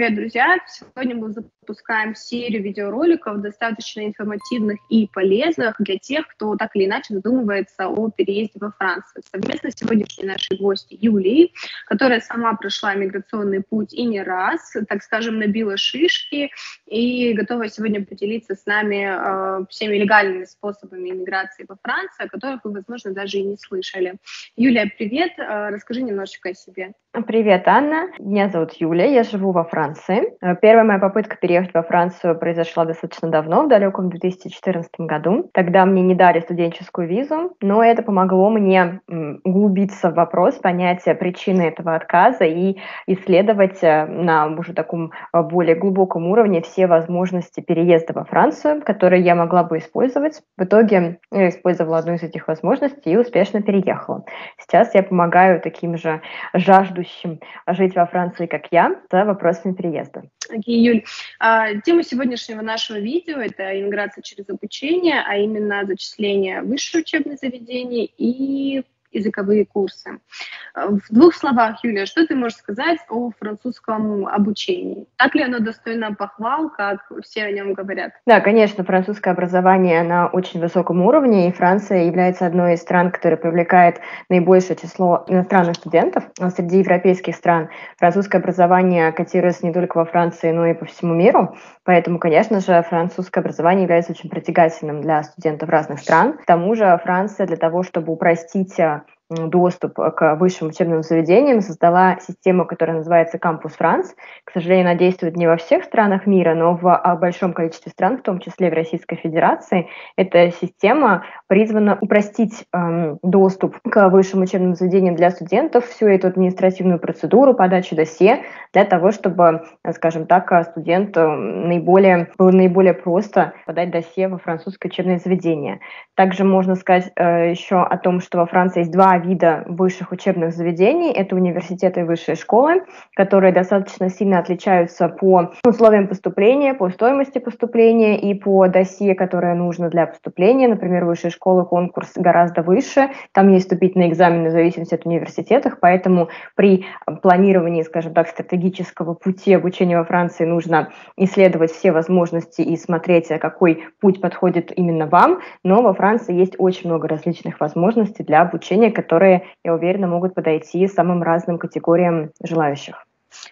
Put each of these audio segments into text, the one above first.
Привет, друзья! Сегодня мы запускаем серию видеороликов, достаточно информативных и полезных для тех, кто так или иначе задумывается о переезде во Францию. Совместно с сегодняшней нашей гостью Юлией, которая сама прошла миграционный путь и не раз, так скажем, набила шишки и готова сегодня поделиться с нами всеми легальными способами иммиграции во Францию, о которых вы, возможно, даже и не слышали. Юлия, привет! Расскажи немножечко о себе. Привет, Анна! Меня зовут Юлия, я живу во Франции. Первая моя попытка переехать во Францию произошла достаточно давно, в далеком 2014 году. Тогда мне не дали студенческую визу, но это помогло мне углубиться в вопрос, понять причины этого отказа и исследовать на уже таком более глубоком уровне все возможности переезда во Францию, которые я могла бы использовать. В итоге я использовала одну из этих возможностей и успешно переехала. Сейчас я помогаю таким же жаждущим жить во Франции, как я, за вопросами переезда. Окей, Юль. Тема сегодняшнего нашего видео – это иммиграция через обучение, а именно зачисление в высшее учебное заведение и языковые курсы. В двух словах, Юлия, что ты можешь сказать о французском обучении? Так ли оно достойно похвал, как все о нем говорят? Да, конечно, французское образование на очень высоком уровне, и Франция является одной из стран, которая привлекает наибольшее число иностранных студентов. Среди европейских стран французское образование котируется не только во Франции, но и по всему миру, поэтому, конечно же, французское образование является очень притягательным для студентов разных стран. К тому же Франция для того, чтобы упростить доступ к высшим учебным заведениям, создала систему, которая называется Campus France. К сожалению, она действует не во всех странах мира, но в большом количестве стран, в том числе в Российской Федерации. Эта система призвана упростить доступ к высшим учебным заведениям для студентов, всю эту административную процедуру, подачу досье, для того, чтобы, скажем так, студенту было наиболее просто подать досье во французское учебное заведение. Также можно сказать еще о том, что во Франции есть два вида высших учебных заведений. Это университеты и высшие школы, которые достаточно сильно отличаются по условиям поступления, по стоимости поступления и по досье, которое нужно для поступления. Например, высшие школы конкурс гораздо выше, там есть вступительные экзамены в зависимости от университетов, поэтому при планировании, скажем так, стратегического пути обучения во Франции нужно исследовать все возможности и смотреть, какой путь подходит именно вам. Но во Франции есть очень много различных возможностей для обучения, которые, я уверена, могут подойти самым разным категориям желающих.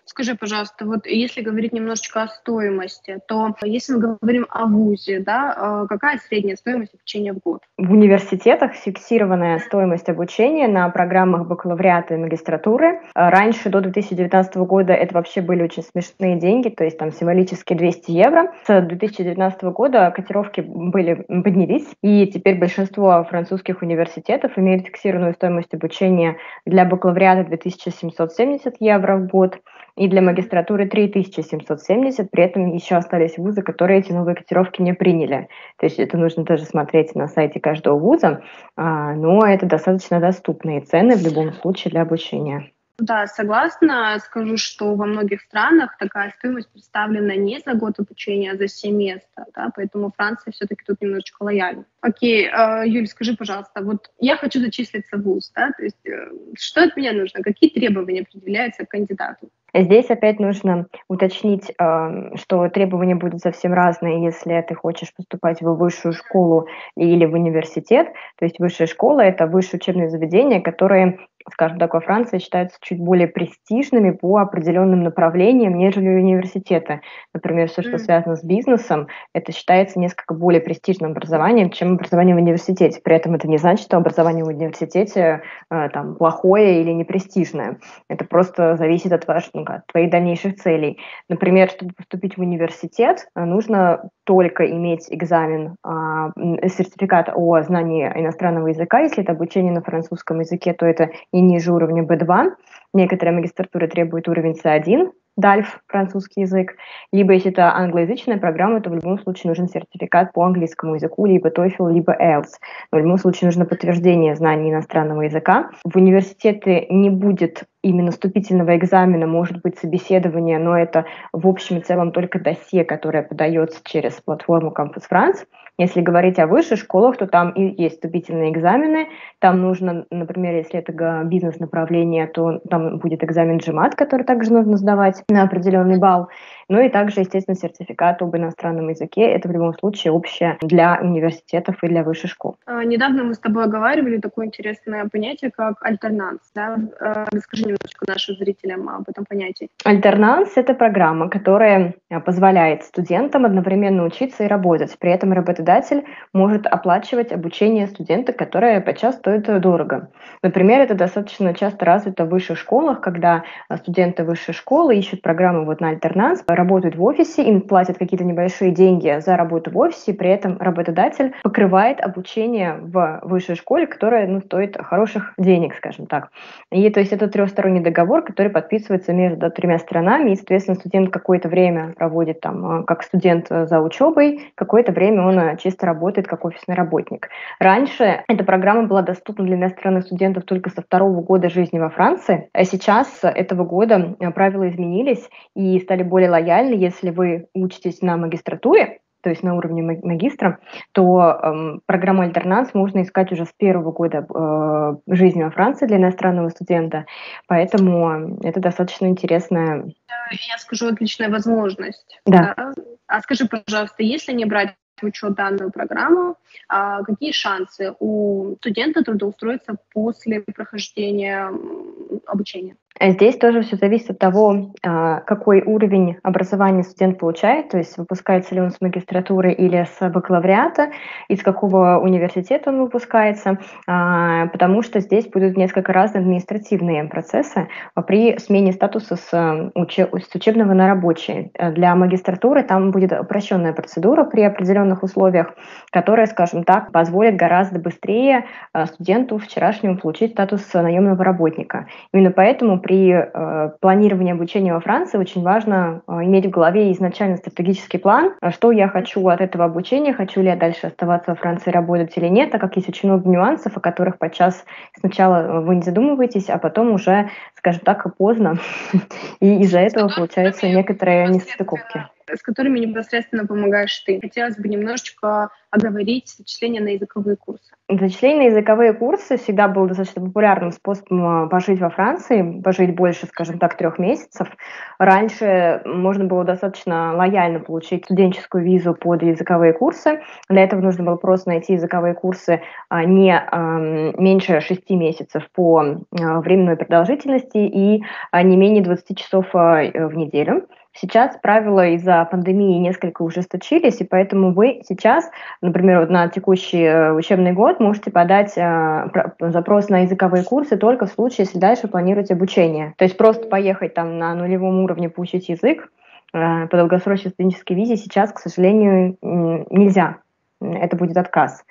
Скажи, пожалуйста, вот если говорить немножечко о стоимости, то если мы говорим о вузе, да, какая средняя стоимость обучения в год? В университетах фиксированная стоимость обучения на программах бакалавриата и магистратуры. Раньше, до 2019 года, это вообще были очень смешные деньги, то есть там символические 200 евро. С 2019 года котировки поднялись, и теперь большинство французских университетов имеют фиксированную стоимость обучения для бакалавриата 2770 евро в год, и для магистратуры 3770, при этом еще остались вузы, которые эти новые котировки не приняли. То есть это нужно тоже смотреть на сайте каждого вуза, но это достаточно доступные цены в любом случае для обучения. Да, согласна. Скажу, что во многих странах такая стоимость представлена не за год обучения, а за семестр, да, поэтому Франция все-таки тут немножечко лояльна. Окей, Юль, скажи, пожалуйста, вот я хочу зачислиться в вуз, да, то есть что от меня нужно, какие требования определяются к кандидату? Здесь опять нужно уточнить, что требования будут совсем разные, если ты хочешь поступать в высшую школу или в университет. То есть высшая школа – это высшее учебное заведение, которое, скажем так, во Франции считаются чуть более престижными по определенным направлениям, нежели университеты. Например, все, что связано с бизнесом, это считается несколько более престижным образованием, чем образование в университете. При этом это не значит, что образование в университете там плохое или непрестижное. Это просто зависит от твоих дальнейших целей. Например, чтобы поступить в университет, нужно только иметь экзамен, сертификат о знании иностранного языка. Если это обучение на французском языке, то это и ниже уровня B2. Некоторые магистратуры требуют уровень C1, DALF, французский язык. Либо, если это англоязычная программа, то в любом случае нужен сертификат по английскому языку, либо TOEFL, либо IELTS. Но в любом случае нужно подтверждение знаний иностранного языка. В университете не будет именно вступительного экзамена, может быть собеседование, но это в общем и целом только досье, которое подается через платформу Campus France. Если говорить о высших школах, то там и есть вступительные экзамены. Там нужно, например, если это бизнес-направление, то там будет экзамен GMAT, который также нужно сдавать на определенный балл. Ну и также, естественно, сертификат об иностранном языке. Это в любом случае общее для университетов и для высших школ. Недавно мы с тобой оговаривали такое интересное понятие, как альтернанс. Да? Расскажи немножечко нашим зрителям об этом понятии. Альтернанс – это программа, которая позволяет студентам одновременно учиться и работать. При этом работодатель может оплачивать обучение студента, которое подчас стоит дорого. Например, это достаточно часто развито в высших школах, когда студенты высшей школы ищут программы вот на альтернанс, работают в офисе, им платят какие-то небольшие деньги за работу в офисе, при этом работодатель покрывает обучение в высшей школе, которое стоит хороших денег, скажем так. И то есть это трехсторонний договор, который подписывается между тремя сторонами, и, соответственно, студент какое-то время проводит там как студент за учебой, какое-то время он чисто работает как офисный работник. Раньше эта программа была доступна для иностранных студентов только со второго года жизни во Франции, а сейчас с этого года правила изменились и стали более лояльны. Если вы учитесь на магистратуре, то есть на уровне магистра, то программу альтернанс можно искать уже с первого года жизни во Франции для иностранного студента, поэтому это достаточно интересная... Я скажу, отличная возможность. Да. А скажи, пожалуйста, если не брать в учет данную программу, какие шансы у студента трудоустроиться после прохождения обучения? Здесь тоже все зависит от того, какой уровень образования студент получает, то есть выпускается ли он с магистратуры или с бакалавриата, из какого университета он выпускается, потому что здесь будут несколько разные административные процессы при смене статуса с учебного на рабочий. Для магистратуры там будет упрощенная процедура при определенных условиях, которая, скажем так, позволит гораздо быстрее студенту вчерашнему получить статус наемного работника. Именно поэтому при планировании обучения во Франции очень важно иметь в голове изначально стратегический план, что я хочу от этого обучения, хочу ли я дальше оставаться во Франции, работать или нет, так как есть очень много нюансов, о которых подчас сначала вы не задумываетесь, а потом уже, скажем так, поздно, и из-за этого получаются некоторые несостыковки, с которыми непосредственно помогаешь ты. Хотелось бы немножечко оговорить зачисление на языковые курсы. Зачисление на языковые курсы всегда было достаточно популярным способом пожить во Франции, пожить больше, скажем так, 3 месяцев. Раньше можно было достаточно лояльно получить студенческую визу под языковые курсы. Для этого нужно было просто найти языковые курсы не меньше 6 месяцев по временной продолжительности и не менее 20 часов в неделю. Сейчас правила из-за пандемии несколько ужесточились, и поэтому вы сейчас, например, вот на текущий учебный год можете подать запрос на языковые курсы только в случае, если дальше планируете обучение. То есть просто поехать там на нулевом уровне получить язык по долгосрочной студенческой визе сейчас, к сожалению, нельзя. Это будет отказ.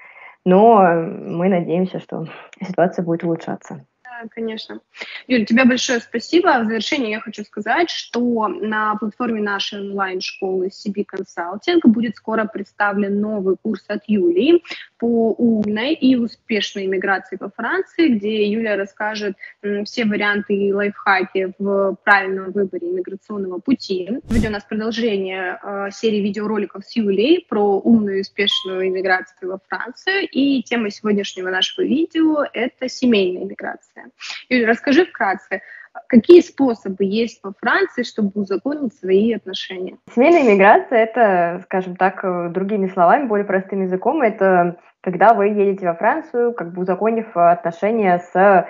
Но мы надеемся, что ситуация будет улучшаться. Конечно. Юля, тебе большое спасибо. В завершение я хочу сказать, что на платформе нашей онлайн-школы CB-консалтинг будет скоро представлен новый курс от Юлии по умной и успешной иммиграции по Франции, где Юлия расскажет все варианты и лайфхаки в правильном выборе иммиграционного пути. Ведь у нас продолжение серии видеороликов с Юлей про умную и успешную иммиграцию во Францию. И тема сегодняшнего нашего видео – это семейная иммиграция. Юля, расскажи вкратце, какие способы есть во Франции, чтобы узаконить свои отношения? Семейная иммиграция – это, скажем так, другими словами, более простым языком, это когда вы едете во Францию, как бы узаконив отношения с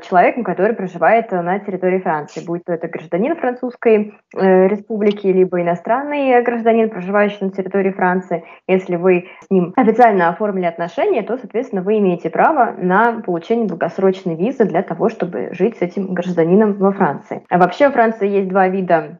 человеком, который проживает на территории Франции, будь то это гражданин Французской Республики, либо иностранный гражданин, проживающий на территории Франции. Если вы с ним официально оформили отношения, то, соответственно, вы имеете право на получение долгосрочной визы для того, чтобы жить с этим гражданином во Франции. А вообще во Франции есть 2 вида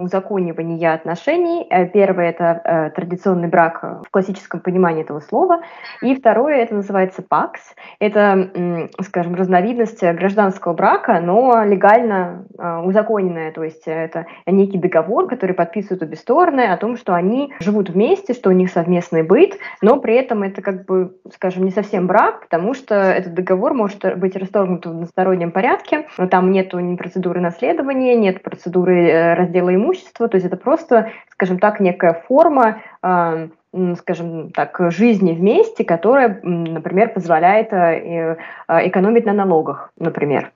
узаконивания отношений. Первое – это традиционный брак в классическом понимании этого слова. И второе – это называется пакс. Это, скажем, разновидность гражданского брака, но легально узаконенная. То есть это некий договор, который подписывают обе стороны о том, что они живут вместе, что у них совместный быт, но при этом это, как бы, скажем, не совсем брак, потому что этот договор может быть расторгнут в одностороннем порядке. Но там нет ни процедуры наследования, нет процедуры раздела имущества. То есть это просто, скажем так, некая форма, скажем так, жизни вместе, которая, например, позволяет экономить на налогах, например.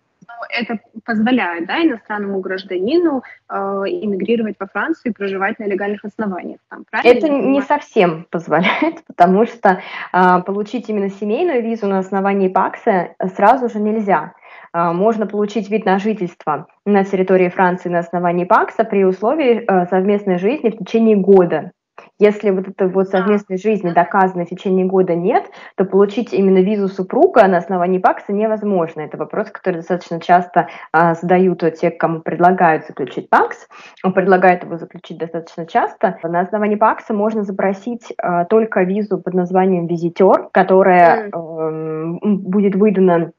Это позволяет, да, иностранному гражданину иммигрировать во Францию и проживать на легальных основаниях. Там, правильно? Это не совсем позволяет, потому что получить именно семейную визу на основании пакса сразу же нельзя. Можно получить вид на жительство на территории Франции на основании пакса при условии совместной жизни в течение года. Если вот этой вот совместной жизни доказанной в течение года нет, то получить именно визу супруга на основании пакса невозможно. Это вопрос, который достаточно часто задают те, кому предлагают заключить пакс. Он предлагает его заключить достаточно часто. На основании пакса можно запросить только визу под названием «визитер», которая будет выдана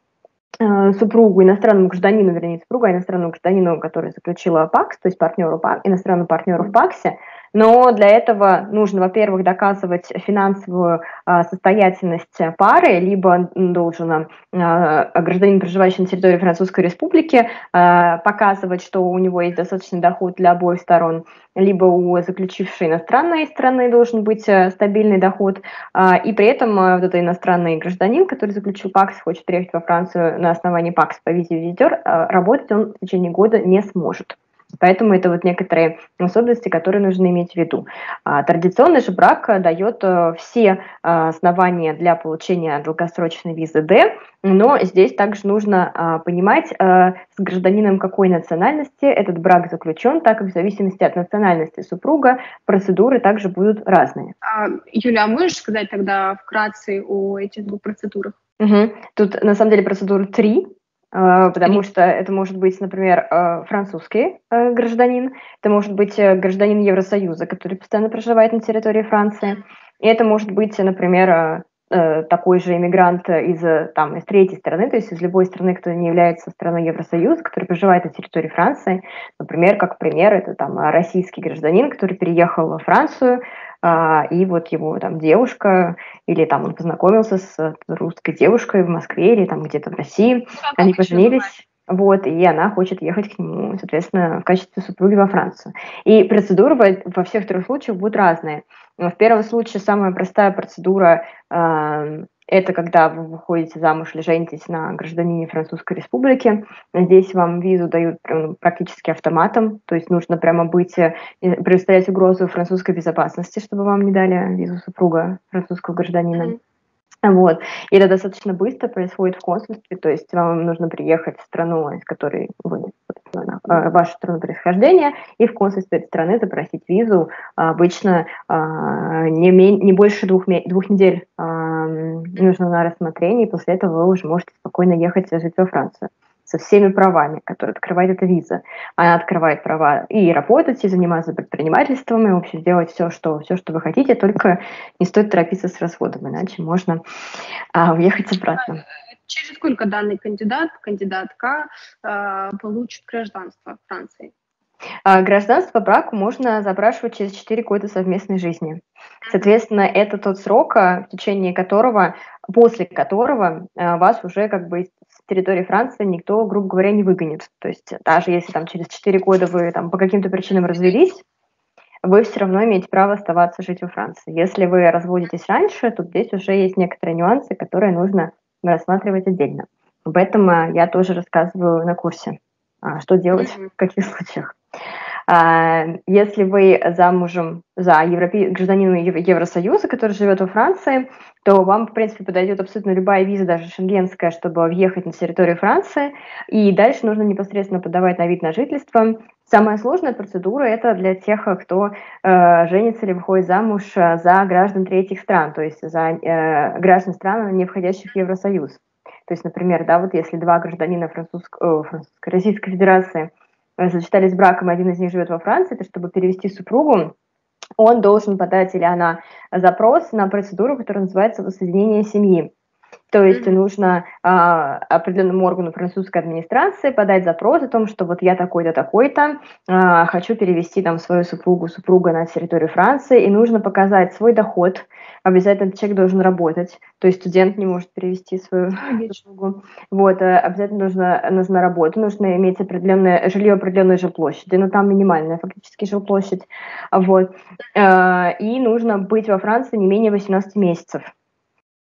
супругу, иностранному гражданину, вернее, супругу, иностранному гражданину, который заключила пакс, то есть партнеру, иностранному партнеру в паксе. Но для этого нужно, во-первых, доказывать финансовую состоятельность пары, либо должен гражданин, проживающий на территории Французской Республики, показывать, что у него есть достаточный доход для обоих сторон, либо у заключившей иностранной страны должен быть стабильный доход, и при этом вот этот иностранный гражданин, который заключил пакс, хочет приехать во Францию на основании пакса по визе визитер, работать он в течение года не сможет. Поэтому это вот некоторые особенности, которые нужно иметь в виду. Традиционный же брак дает все основания для получения долгосрочной визы D, но здесь также нужно понимать, с гражданином какой национальности этот брак заключен, так как в зависимости от национальности супруга процедуры также будут разные. Юля, а можешь сказать тогда вкратце о этих двух процедурах? Угу. Тут на самом деле процедур 3. Потому что это может быть, например, французский гражданин, это может быть гражданин Евросоюза, который постоянно проживает на территории Франции, и это может быть, например, такой же иммигрант из третьей страны, то есть из любой страны, которая не является страной Евросоюза, который проживает на территории Франции. Например, как пример, это российский гражданин, который переехал во Францию, и вот его девушка, или он познакомился с русской девушкой в Москве или где-то в России, они поженились. Вот, и она хочет ехать к нему, соответственно, в качестве супруги во Францию. И процедуры во всех трех случаях будут разные. В первом случае самая простая процедура это когда вы выходите замуж или женитесь на гражданине Французской Республики. Здесь вам визу дают практически автоматом, то есть нужно прямо представлять угрозу французской безопасности, чтобы вам не дали визу супруга французского гражданина. Вот. И это достаточно быстро происходит в консульстве, то есть вам нужно приехать в страну, из которой вы, вашу страну происхождения, и в консульстве этой страны запросить визу обычно не больше двух недель нужно на рассмотрение, и после этого вы уже можете спокойно ехать и жить во Францию со всеми правами, которые открывает эта виза. Она открывает права и работать, и заниматься предпринимательством, и вообще делать все, что вы хотите, только не стоит торопиться с расходом, иначе можно уехать обратно. Через сколько данный кандидат, кандидатка получит гражданство Франции? Гражданство по браку можно запрашивать через 4 года совместной жизни. Соответственно, это тот срок, в течение которого, после которого вас уже с территории Франции никто, грубо говоря, не выгонит. То есть даже если через 4 года вы по каким-то причинам развелись, вы все равно имеете право оставаться жить во Франции. Если вы разводитесь раньше, то здесь уже есть некоторые нюансы, которые нужно рассматривать отдельно. Об этом я тоже рассказываю на курсе, что делать, в каких случаях. Если вы замужем за гражданином Евросоюза, который живет во Франции, то вам, в принципе, подойдет абсолютно любая виза, даже шенгенская, чтобы въехать на территорию Франции. И дальше нужно непосредственно подавать на вид на жительство. Самая сложная процедура – это для тех, кто женится или выходит замуж за граждан третьих стран, то есть за граждан стран, не входящих в Евросоюз. То есть, например, если два гражданина Российской Федерации сочетались с браком, один из них живет во Франции, то чтобы перевести супругу, он должен подать или она запрос на процедуру, которая называется воссоединение семьи. То есть нужно определенному органу французской администрации подать запрос о том, что вот я такой-то, такой-то, хочу перевести там свою супругу, супруга на территорию Франции, и нужно показать свой доход, обязательно человек должен работать, то есть студент не может перевести свою супругу, вот, обязательно нужна работа, нужно иметь определенное жилье, определенной жилплощади, но там минимальная фактически жилплощадь, вот, и нужно быть во Франции не менее 18 месяцев.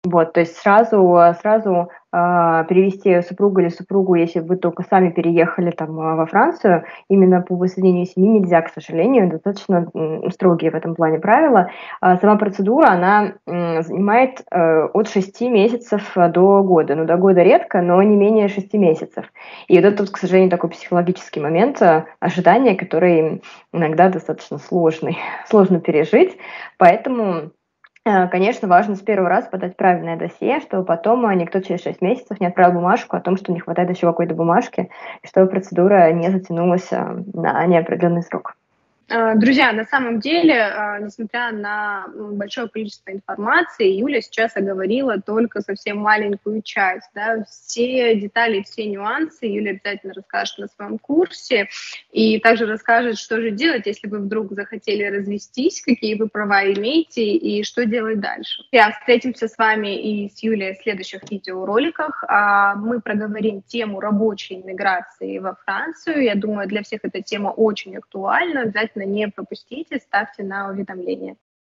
Вот, то есть сразу перевести супругу или супругу, если вы только сами переехали там во Францию, именно по воссоединению семьи нельзя, к сожалению, достаточно строгие в этом плане правила. Сама процедура, она занимает от 6 месяцев до года. Ну, до года редко, но не менее 6 месяцев. И вот это, к сожалению, такой психологический момент ожидания, который иногда достаточно сложно пережить, поэтому... Конечно, важно с первого раза подать правильное досье, чтобы потом никто через 6 месяцев не отправил бумажку о том, что не хватает еще какой-то бумажки, и чтобы процедура не затянулась на неопределенный срок. Друзья, на самом деле, несмотря на большое количество информации, Юля сейчас оговорила только совсем маленькую часть. Да? Все детали, все нюансы Юля обязательно расскажет на своем курсе и также расскажет, что же делать, если вы вдруг захотели развестись, какие вы права имеете и что делать дальше. Встретимся с вами и с Юлей в следующих видеороликах. Мы проговорим тему рабочей миграции во Францию. Я думаю, для всех эта тема очень актуальна. Обязательно не пропустите, ставьте на уведомления.